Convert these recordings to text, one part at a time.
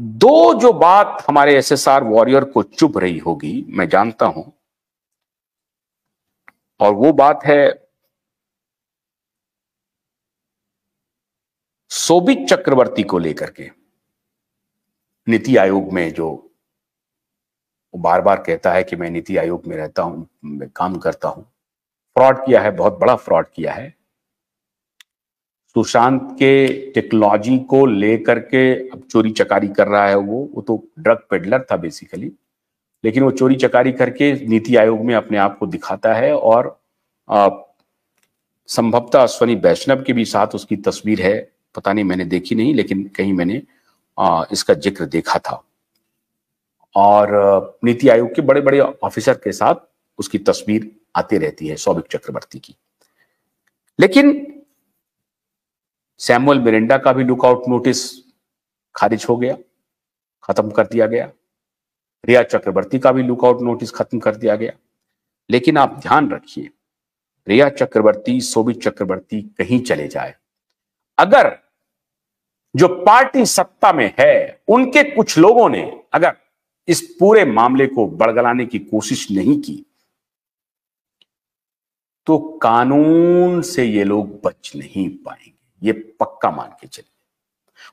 दो जो बात हमारे एसएसआर वॉरियर को चुभ रही होगी मैं जानता हूं, और वो बात है शोभिक चक्रवर्ती को लेकर के। नीति आयोग में जो बार बार कहता है कि मैं नीति आयोग में रहता हूं, काम करता हूं, फ्रॉड किया है, बहुत बड़ा फ्रॉड किया है। सुशांत के टेक्नोलॉजी को लेकर के अब चोरी चकारी कर रहा है। वो तो ड्रग पेडलर था बेसिकली, लेकिन वो चोरी चकारी करके नीति आयोग में अपने आप को दिखाता है, और संभवतः अश्विनी वैष्णव के भी साथ उसकी तस्वीर है। पता नहीं, मैंने देखी नहीं, लेकिन कहीं मैंने इसका जिक्र देखा था, और नीति आयोग के बड़े बड़े ऑफिसर के साथ उसकी तस्वीर आती रहती है शौविक चक्रवर्ती की। लेकिन सैमुअल मिरांडा का भी लुकआउट नोटिस खारिज हो गया, खत्म कर दिया गया। रिया चक्रवर्ती का भी लुकआउट नोटिस खत्म कर दिया गया। लेकिन आप ध्यान रखिए, रिया चक्रवर्ती, शोभिक चक्रवर्ती कहीं चले जाए, अगर जो पार्टी सत्ता में है उनके कुछ लोगों ने अगर इस पूरे मामले को बरगलाने की कोशिश नहीं की, तो कानून से ये लोग बच नहीं पाएंगे, ये पक्का मान के चलिए।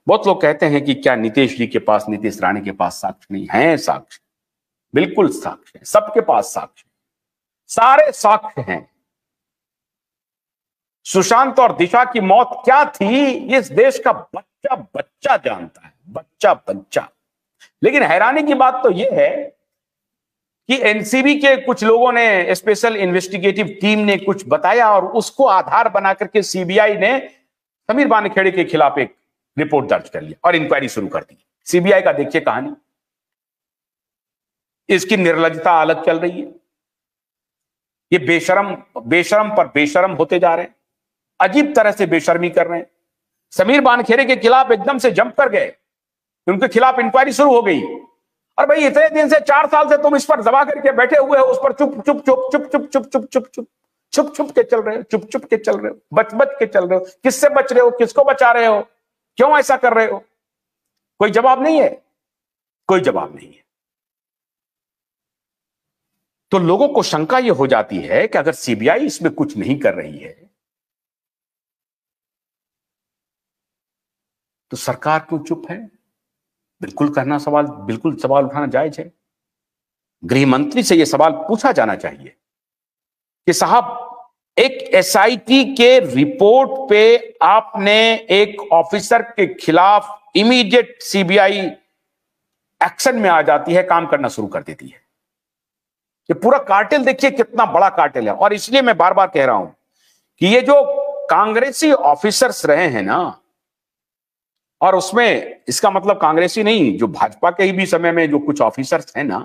बहुत लोग कहते हैं कि क्या नीतीश जी के पास, नीतीश राणे के पास साक्ष्य नहीं है? साक्ष्य, बिल्कुल साक्ष्य है, सबके पास साक्ष्य, सारे साक्ष्य हैं। सुशांत और दिशा की मौत क्या थी, इस देश का बच्चा बच्चा जानता है, बच्चा बच्चा। लेकिन हैरानी की बात तो यह है कि एनसीबी के कुछ लोगों ने, स्पेशल इन्वेस्टिगेटिव टीम ने कुछ बताया, और उसको आधार बना करके सीबीआई ने समीर बान खेड़े के खिलाफ एक रिपोर्ट दर्ज कर लिया और इंक्वायरी शुरू कर दी। सीबीआई का देखिए कहानी, इसकी निर्लजता अलग चल रही है। ये बेशरम, बेशरम पर बेशरम होते जा रहे हैं, अजीब तरह से बेशर्मी कर रहे हैं। समीर बान खेड़े के खिलाफ एकदम से जंप कर गए, उनके खिलाफ इंक्वायरी शुरू हो गई। और भाई इतने दिन से, 4 साल से तुम इस पर दबा करके बैठे हुए हो, उस पर चुप चुप चुप चुप चुप चुप चुप चुप चुप छुप छुप के चल रहे हो, चुप चुप के चल रहे हो, बच बच के चल रहे हो। किससे बच रहे हो, किसको बचा रहे हो, क्यों ऐसा कर रहे हो? कोई जवाब नहीं है, कोई जवाब नहीं है। तो लोगों को शंका यह हो जाती है कि अगर सीबीआई इसमें कुछ नहीं कर रही है, तो सरकार क्यों चुप है? बिल्कुल करना सवाल, बिल्कुल सवाल उठाना जायज है। गृह मंत्री से यह सवाल पूछा जाना चाहिए कि साहब, एक एसआईटी के रिपोर्ट पे आपने एक ऑफिसर के खिलाफ इमीडिएट सीबीआई एक्शन में आ जाती है, काम करना शुरू कर देती है। ये पूरा कार्टेल देखिए कितना बड़ा कार्टेल है। और इसलिए मैं बार बार कह रहा हूं कि ये जो कांग्रेसी ऑफिसर्स रहे हैं ना, और उसमें इसका मतलब कांग्रेसी नहीं, जो भाजपा के ही भी समय में जो कुछ ऑफिसर्स हैं ना,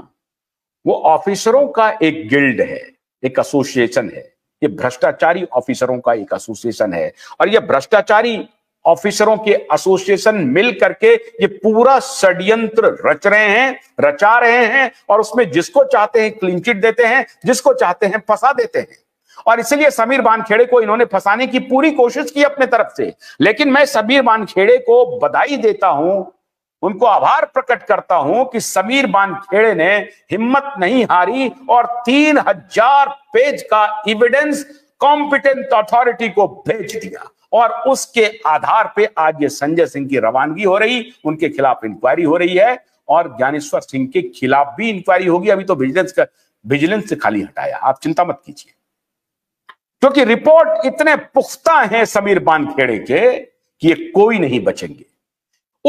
वो ऑफिसरों का एक गिल्ड है, एक एसोसिएशन है। ये भ्रष्टाचारी ऑफिसरों का एक एसोसिएशन है, और ये भ्रष्टाचारी ऑफिसरों के एसोसिएशन मिल करके ये पूरा षड्यंत्र रचा रहे हैं, और उसमें जिसको चाहते हैं क्लीन चिट देते हैं, जिसको चाहते हैं फंसा देते हैं। और इसलिए समीर बान खेड़े को इन्होंने फंसाने की पूरी कोशिश की अपने तरफ से। लेकिन मैं समीर बान खेड़े को बधाई देता हूं, उनको आभार प्रकट करता हूं कि समीर बान खेड़े ने हिम्मत नहीं हारी, और 3000 पेज का एविडेंस कॉम्पिटेंट अथॉरिटी को भेज दिया, और उसके आधार पे आज ये संजय सिंह की रवानगी हो रही, उनके खिलाफ इंक्वायरी हो रही है, और ज्ञानेश्वर सिंह के खिलाफ भी इंक्वायरी होगी। अभी तो विजिलेंस से खाली हटाया, आप चिंता मत कीजिए, क्योंकि रिपोर्ट इतने पुख्ता हैं समीर बान खेड़े के कि ये कोई नहीं बचेंगे।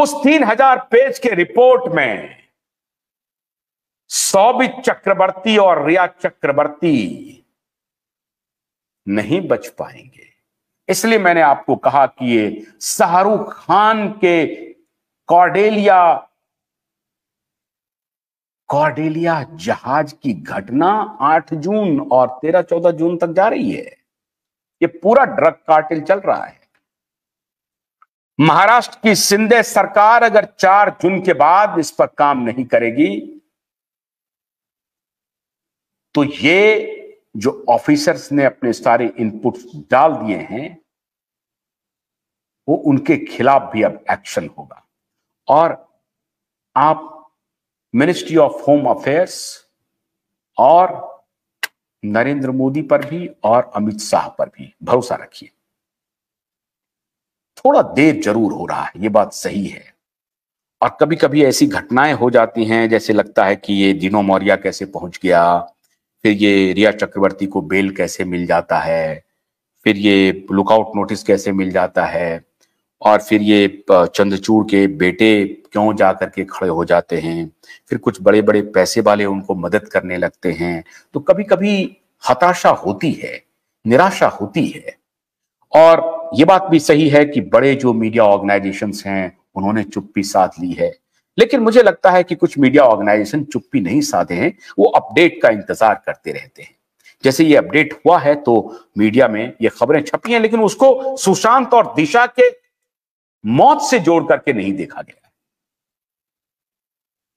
उस 3000 पेज के रिपोर्ट में शौविक चक्रवर्ती और रिया चक्रवर्ती नहीं बच पाएंगे। इसलिए मैंने आपको कहा कि ये शाहरुख खान के कॉर्डेलिया जहाज की घटना 8 जून और 13-14 जून तक जा रही है। ये पूरा ड्रग कार्टेल चल रहा है। महाराष्ट्र की शिंदे सरकार अगर 4 जून के बाद इस पर काम नहीं करेगी, तो ये जो ऑफिसर्स ने अपने सारे इनपुट्स डाल दिए हैं, वो उनके खिलाफ भी अब एक्शन होगा। और आप मिनिस्ट्री ऑफ होम अफेयर्स और नरेंद्र मोदी पर भी और अमित शाह पर भी भरोसा रखिए। थोड़ा देर जरूर हो रहा है, ये बात सही है, और कभी कभी ऐसी घटनाएं हो जाती हैं जैसे लगता है कि ये दिनो मौर्या कैसे पहुंच गया, फिर ये रिया चक्रवर्ती को बेल कैसे मिल जाता है, फिर ये लुकआउट नोटिस कैसे मिल जाता है, और फिर ये चंद्रचूड़ के बेटे क्यों जा करके खड़े हो जाते हैं, फिर कुछ बड़े बड़े पैसे वाले उनको मदद करने लगते हैं। तो कभी कभी हताशा होती है, निराशा होती है। और ये बात भी सही है कि बड़े जो मीडिया ऑर्गेनाइजेशंस हैं उन्होंने चुप्पी साध ली है, लेकिन मुझे लगता है कि कुछ मीडिया ऑर्गेनाइजेशन चुप्पी नहीं साधे हैं, वो अपडेट का इंतजार करते रहते हैं। जैसे ये अपडेट हुआ है तो मीडिया में ये खबरें छपी हैं, लेकिन उसको सुशांत और दिशा के मौत से जोड़ करके नहीं देखा गया।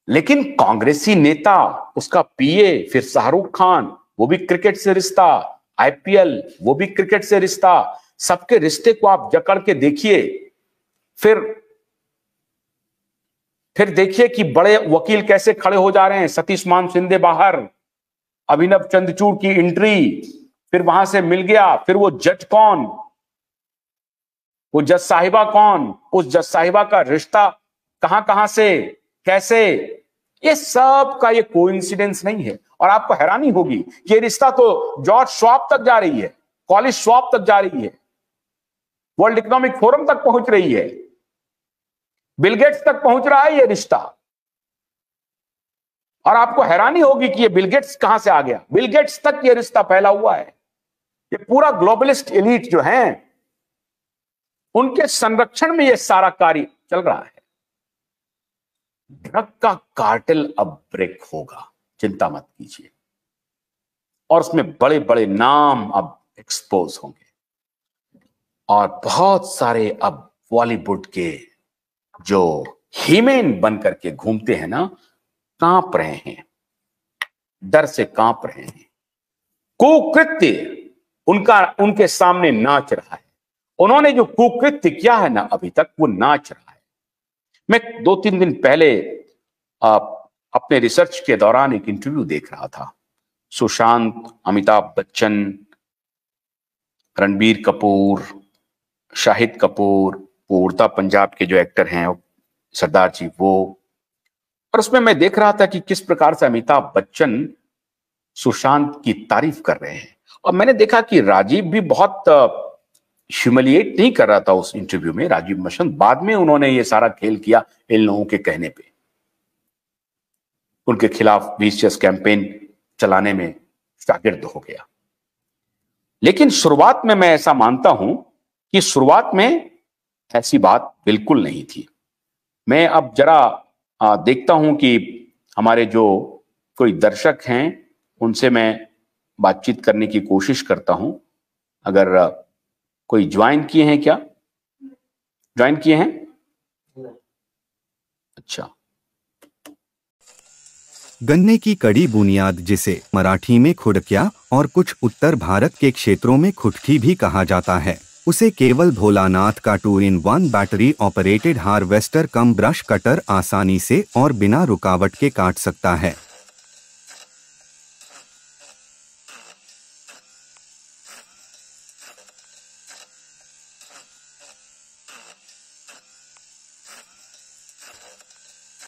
लेकिन कांग्रेसी नेता, उसका पीए, फिर शाहरुख खान, वो भी क्रिकेट से रिश्ता, आईपीएल, वो भी क्रिकेट से रिश्ता, सबके रिश्ते को आप जकड़ के देखिए। फिर देखिए कि बड़े वकील कैसे खड़े हो जा रहे हैं, सतीश मानसिंदे बाहर, अभिनव चंद्रचूड़ की एंट्री, फिर वहां से मिल गया, फिर वो जज कौन, वो जज साहिबा कौन, उस जज साहिबा का रिश्ता कहां से, कैसे, ये सब का ये कोइंसिडेंस नहीं है। और आपको हैरानी होगी कि ये रिश्ता तो जॉर्ज श्वाब तक जा रही है, कॉलेज श्वाब तक जा रही है, वर्ल्ड इकोनॉमिक फोरम तक पहुंच रही है, बिलगेट्स तक पहुंच रहा है ये रिश्ता। और आपको हैरानी होगी कि ये बिलगेट्स कहां से आ गया, बिलगेट्स तक ये रिश्ता फैला हुआ है। ये पूरा ग्लोबलिस्ट एलीट जो है उनके संरक्षण में यह सारा कार्य चल रहा है। ड्रग का कार्टेल अब ब्रेक होगा, चिंता मत कीजिए, और उसमें बड़े बड़े नाम अब एक्सपोज होंगे, और बहुत सारे अब बॉलीवुड के जो हीमेन बन करके घूमते हैं ना, कांप रहे हैं, डर से कांप रहे हैं। कुकृत्य उनके सामने नाच रहा है। उन्होंने जो कुकृत्य किया है ना अभी तक, वो नाच रहा है। मैं 2-3 दिन पहले अपने रिसर्च के दौरान एक इंटरव्यू देख रहा था। सुशांत, अमिताभ बच्चन, रणबीर कपूर, शाहिद कपूर, वो उड़ता पंजाब के जो एक्टर हैं सरदार जी, वो, और उसमें मैं देख रहा था कि किस प्रकार से अमिताभ बच्चन सुशांत की तारीफ कर रहे हैं। और मैंने देखा कि राजीव भी बहुत ह्यूमिलिएट नहीं कर रहा था उस इंटरव्यू में, राजीव मसंद। बाद में उन्होंने ये सारा खेल किया इन लोगों के कहने पे, उनके खिलाफ विशियस कैंपेन चलाने में शागिर्द हो गया। लेकिन शुरुआत में मैं ऐसा मानता हूं कि शुरुआत में ऐसी बात बिल्कुल नहीं थी। मैं अब जरा देखता हूं कि हमारे जो कोई दर्शक हैं उनसे मैं बातचीत करने की कोशिश करता हूं। अगर कोई ज्वाइन किए हैं, क्या ज्वाइन किए हैं? अच्छा। गन्ने की कड़ी बुनियाद, जिसे मराठी में खुडक्या और कुछ उत्तर भारत के क्षेत्रों में खुटकी भी कहा जाता है, उसे केवल भोलानाथ का 2-in-1 battery operated harvester cum brush cutter आसानी से और बिना रुकावट के काट सकता है।